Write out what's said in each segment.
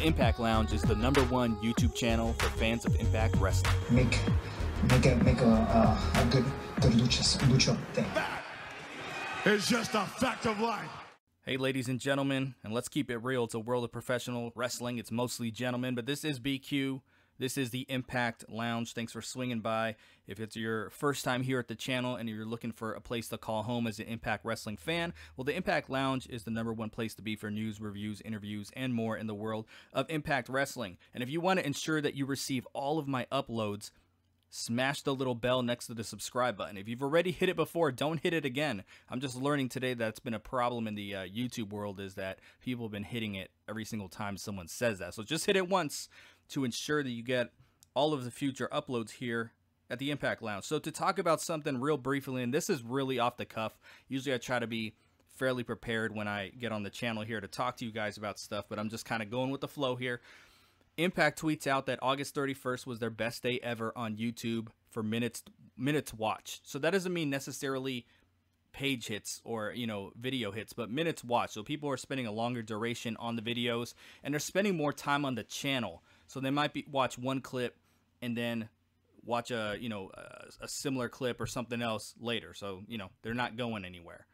The Impact Lounge is the #1 YouTube channel for fans of Impact Wrestling. Make a good lucha thing. That is just a fact of life. Hey, ladies and gentlemen, and let's keep it real. It's a world of professional wrestling. It's mostly gentlemen, but this is BQ. This is the Impact Lounge. Thanks for swinging by. If it's your first time here at the channel and you're looking for a place to call home as an Impact Wrestling fan, well, the Impact Lounge is the #1 place to be for news, reviews, interviews, and more in the world of Impact Wrestling. And if you want to ensure that you receive all of my uploads, smash the little bell next to the subscribe button. If you've already hit it before, don't hit it again. I'm just learning today that's been a problem in the YouTube world, is that people have been hitting it every single time someone says that. So just hit it once to ensure that you get all of the future uploads here at the Impact Lounge. So to talk about something real briefly, and this is really off the cuff. Usually I try to be fairly prepared when I get on the channel here to talk to you guys about stuff, but I'm just kind of going with the flow here. Impact tweets out that August 31st was their best day ever on YouTube for minutes watched. So that doesn't mean necessarily page hits or, you know, video hits, but minutes watched. So people are spending a longer duration on the videos and they're spending more time on the channel. So they might be watch one clip and then watch a, you know, a similar clip or something else later. So, you know, they're not going anywhere.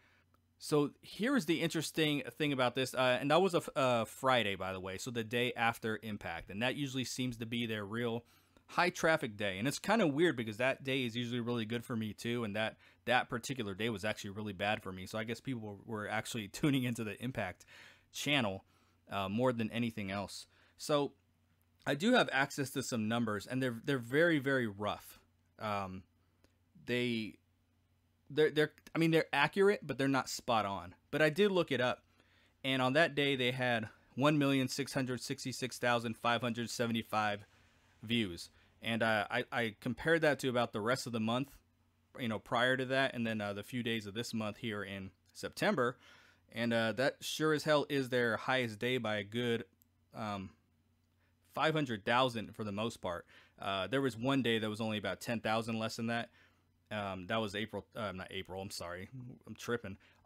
So here's the interesting thing about this, and that was a Friday, by the way, so the day after Impact, and that usually seems to be their real high traffic day, and it's kind of weird because that day is usually really good for me too, and that particular day was actually really bad for me, so I guess people were actually tuning into the Impact channel more than anything else. So I do have access to some numbers, and they're very, very rough. I mean, they're accurate, but they're not spot on. But I did look it up, and on that day they had 1,666,575 views, and I compared that to about the rest of the month, you know, prior to that, and then the few days of this month here in September, and that sure as hell is their highest day by a good 500,000 for the most part. There was one day that was only about 10,000 less than that. That was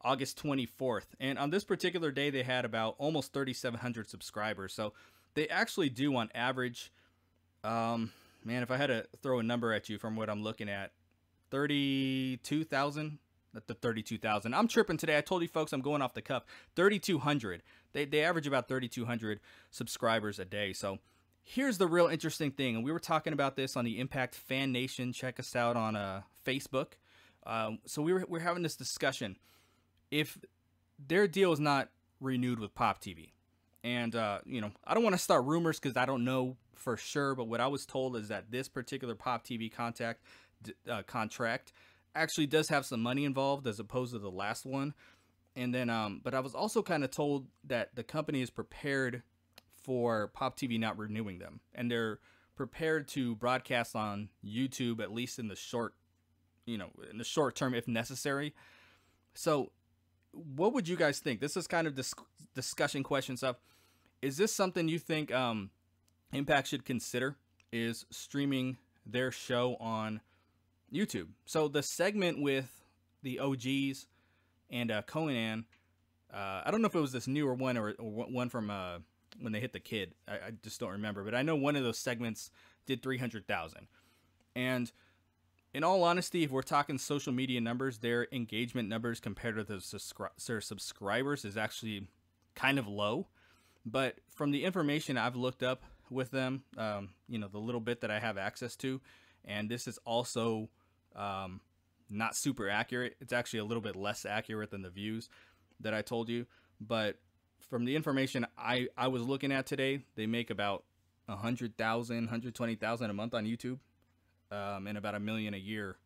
August 24th. And on this particular day, they had about almost 3,700 subscribers. So they actually do on average, man, if I had to throw a number at you from what I'm looking at, 32,000, not the 32,000. I'm tripping today. I told you folks, I'm going off the cuff. 3,200. They average about 3,200 subscribers a day. So here's the real interesting thing, and we were talking about this on the Impact Fan Nation. Check us out on Facebook. So we're having this discussion. If their deal is not renewed with Pop TV, and you know, I don't want to start rumors because I don't know for sure, but what I was told is that this particular Pop TV contract actually does have some money involved as opposed to the last one. And then, but I was also kind of told that the company is prepared for Pop TV not renewing them, and they're prepared to broadcast on YouTube, at least in the short, you know, in the short term if necessary. So what would you guys think? This is kind of discussion question stuff. Is this something you think Impact should consider, is streaming their show on YouTube? So the segment with the OGs and Conan, I don't know if it was this newer one or one from when they hit the kid, I just don't remember, but I know one of those segments did 300,000. And in all honesty, if we're talking social media numbers, their engagement numbers compared to their subscribers is actually kind of low. But from the information I've looked up with them, you know, the little bit that I have access to, and this is also not super accurate. It's actually a little bit less accurate than the views that I told you, but from the information I was looking at today, they make about 100,000, 120,000 a month on YouTube, and about $1 million a year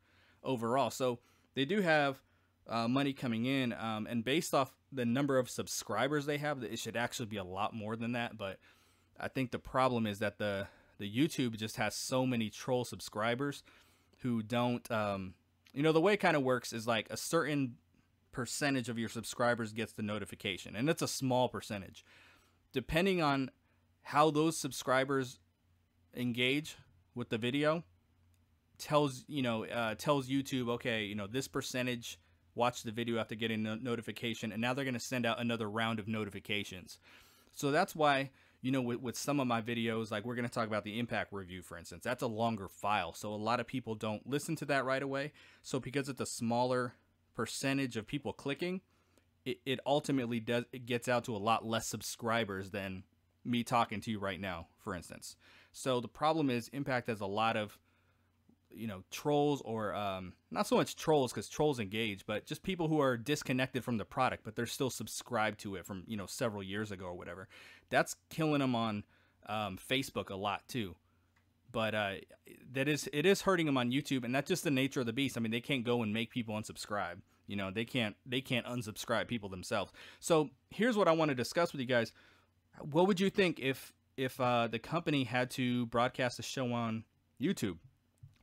overall. So they do have money coming in, and based off the number of subscribers they have, it should actually be a lot more than that. But I think the problem is that the YouTube just has so many troll subscribers who don't, you know, the way it kind of works is like a certain percentage of your subscribers gets the notification, and it's a small percentage. Depending on how those subscribers engage with the video, tells, you know, tells YouTube, okay, you know, this percentage watched the video after getting a notification, and now they're going to send out another round of notifications. So that's why you know, with some of my videos, like we're going to talk about the Impact review, for instance, that's a longer file. So a lot of people don't listen to that right away. So because it's a smaller percentage of people clicking, it ultimately does, it gets out to a lot less subscribers than me talking to you right now, for instance. So the problem is Impact has a lot of, you know, trolls, or not so much trolls because trolls engage, but just people who are disconnected from the product, but they're still subscribed to it from, you know, several years ago or whatever. That's killing them on Facebook a lot too. But it is hurting them on YouTube, and that's just the nature of the beast. I mean, they can't go and make people unsubscribe. You know, they can't unsubscribe people themselves. So here's what I want to discuss with you guys. What would you think if the company had to broadcast a show on YouTube?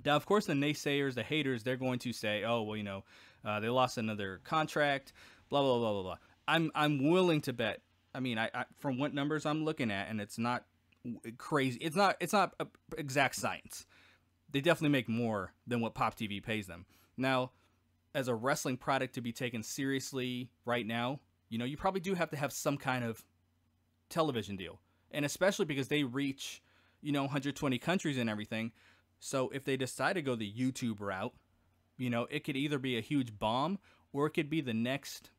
Now, of course, the naysayers, the haters, they're going to say, oh, well, you know, they lost another contract, blah, blah, blah, blah, blah. I'm willing to bet. I mean, I from what numbers I'm looking at, and it's not crazy. It's not exact science. They definitely make more than what Pop TV pays them. Now, as a wrestling product to be taken seriously right now, you know, you probably do have to have some kind of television deal. And especially because they reach, you know, 120 countries and everything. So if they decide to go the YouTube route, you know, it could either be a huge bomb, or it could be the next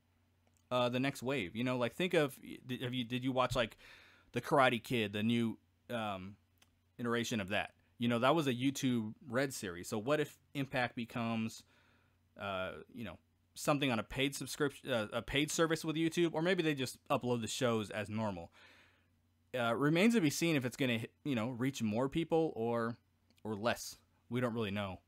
wave. You know, like think of, did you watch like the Karate Kid, the new iteration of that? You know, that was a YouTube Red series. So what if Impact becomes, you know, something on a paid subscription, a paid service with YouTube, or maybe they just upload the shows as normal? Remains to be seen if it's going to, you know, reach more people or less. We don't really know.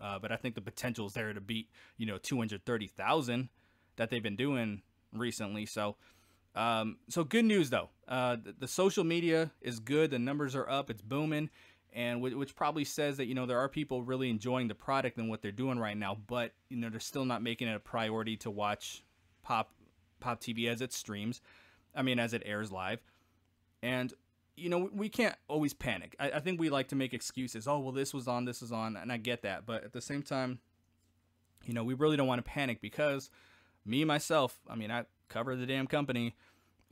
But I think the potential is there to beat, you know, 230,000 that they've been doing recently. So, so good news though. The social media is good. The numbers are up. It's booming. And which probably says that, you know, there are people really enjoying the product and what they're doing right now, but you know, they're still not making it a priority to watch Pop TV as it streams. I mean, as it airs live. And, you know, we can't always panic. I think we like to make excuses. Oh, well, this was on, and I get that. But at the same time, you know, we really don't want to panic because me, myself, I mean, I cover the damn company,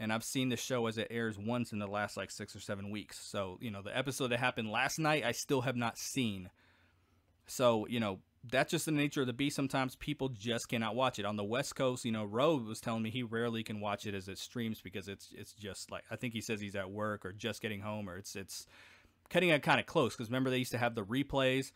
and I've seen the show as it airs once in the last, like, 6 or 7 weeks. So, you know, the episode that happened last night, I still have not seen. So, you know, that's just the nature of the beast. Sometimes people just cannot watch it. On the West Coast, you know, Rogue was telling me he rarely can watch it as it streams because it's just like, I think he says he's at work or just getting home, or it's cutting it kind of close. Because remember, they used to have the replays,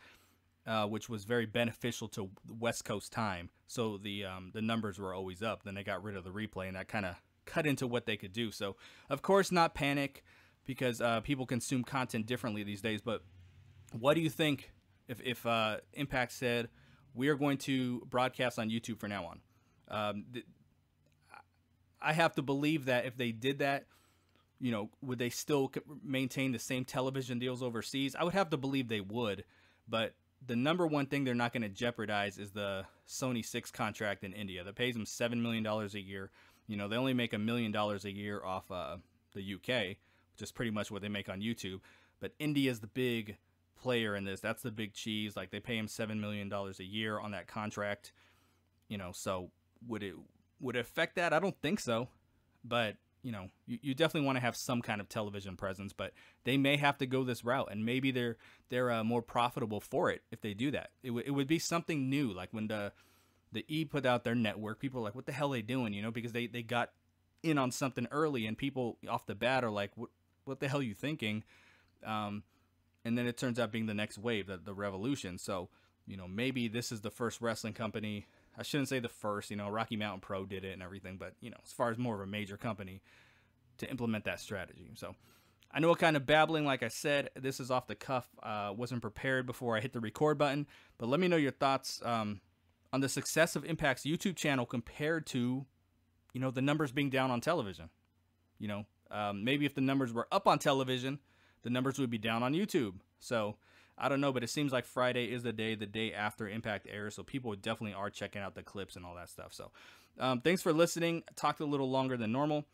which was very beneficial to West Coast time. So the numbers were always up. Then they got rid of the replay, and that kind of cut into what they could do. So of course, not panic, because people consume content differently these days. But what do you think? If Impact said, we are going to broadcast on YouTube from now on. I have to believe that if they did that, you know, would they still maintain the same television deals overseas? I would have to believe they would. But the number one thing they're not going to jeopardize is the Sony 6 contract in India that pays them $7 million a year. You know, they only make $1 million a year off the UK, which is pretty much what they make on YouTube. But India is the big player in this. That's the big cheese. Like, they pay him $7 million a year on that contract, you know. So would it affect that? I don't think so, but you know, you definitely want to have some kind of television presence, but they may have to go this route, and maybe they're more profitable for it. If they do that, it would be something new. Like when the E put out their network, people were like, what the hell are they doing? You know, because they got in on something early, and people off the bat are like, what the hell are you thinking? And then it turns out being the next wave, the revolution. So, you know, maybe this is the first wrestling company. I shouldn't say the first, you know, Rocky Mountain Pro did it and everything. But, you know, as far as more of a major company to implement that strategy. So I know, kind of babbling. Like I said, this is off the cuff. Wasn't prepared before I hit the record button. But let me know your thoughts on the success of Impact's YouTube channel compared to, you know, the numbers being down on television. You know, maybe if the numbers were up on television, the numbers would be down on YouTube. So I don't know, but it seems like Friday is the day after Impact airs. So people definitely are checking out the clips and all that stuff. So thanks for listening. I talked a little longer than normal.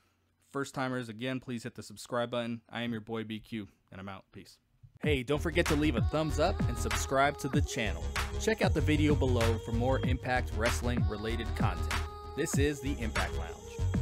First timers, again, please hit the subscribe button. I am your boy BQ, and I'm out. Peace. Hey, don't forget to leave a thumbs up and subscribe to the channel. Check out the video below for more Impact Wrestling related content. This is the Impact Lounge.